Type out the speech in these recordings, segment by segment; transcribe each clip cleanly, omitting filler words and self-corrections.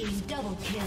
team double kill.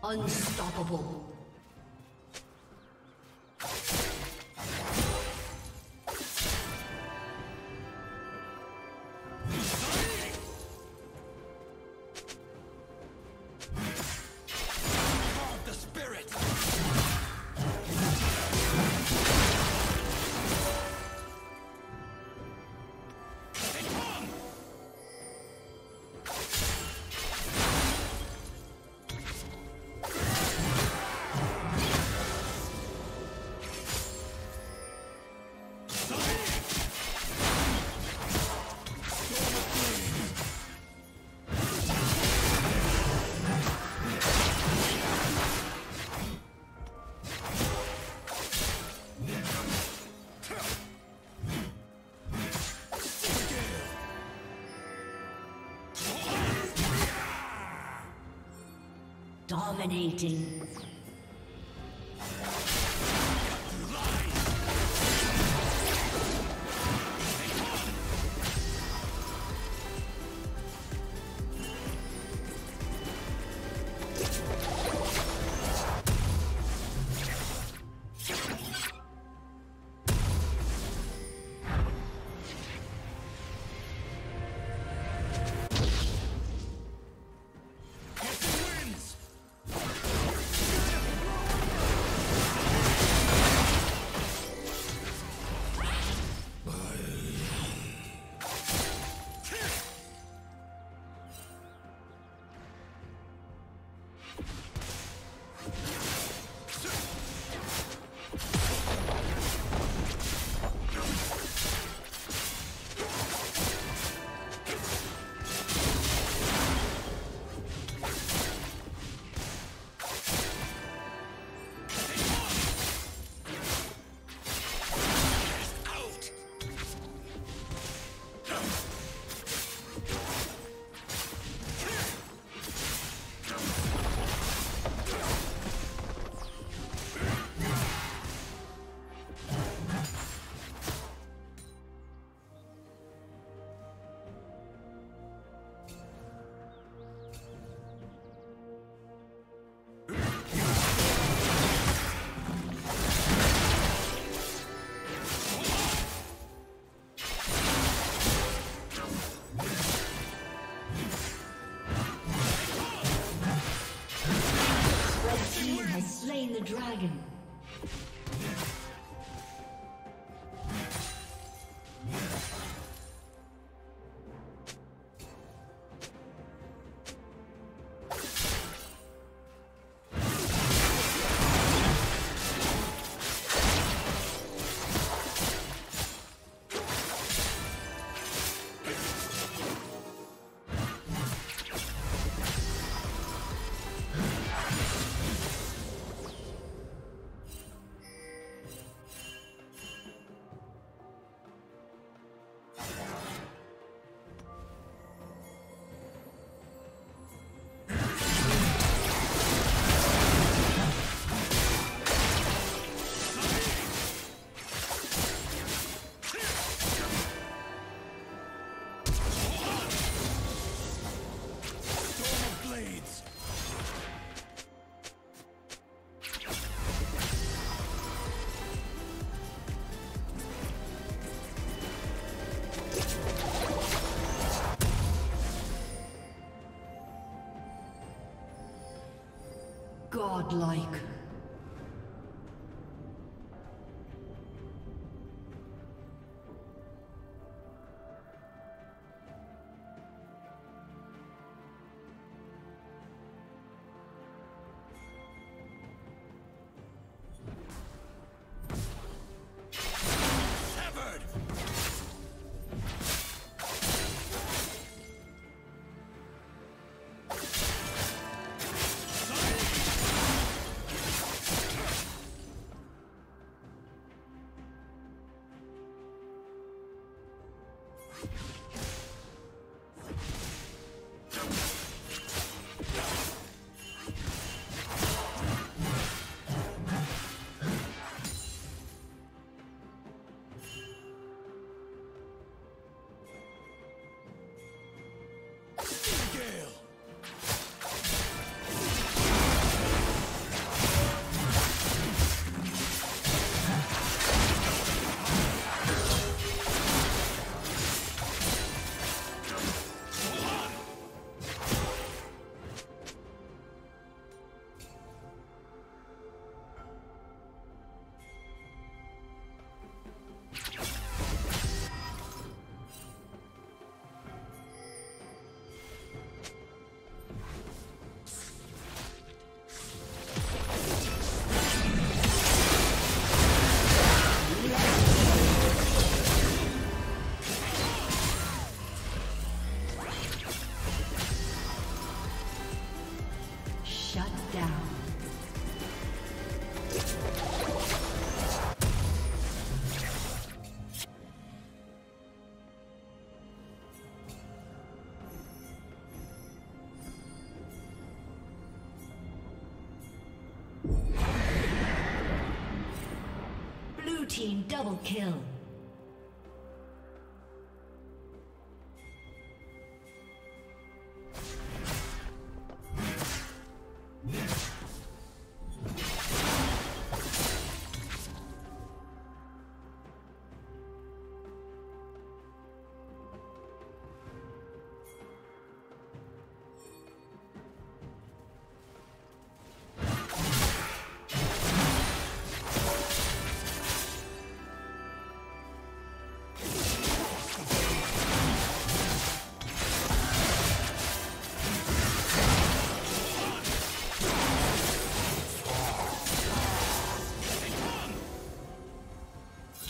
Unstoppable. Dominating. Dragon. Godlike. Blue team double kill.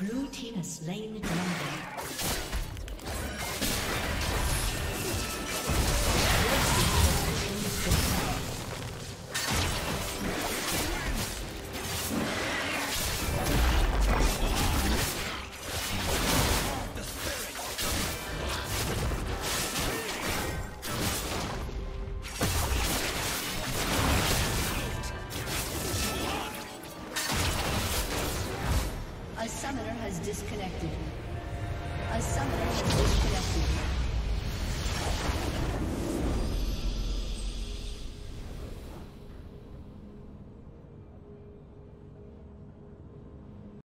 Blue team has slain the dragon. A summoner has disconnected.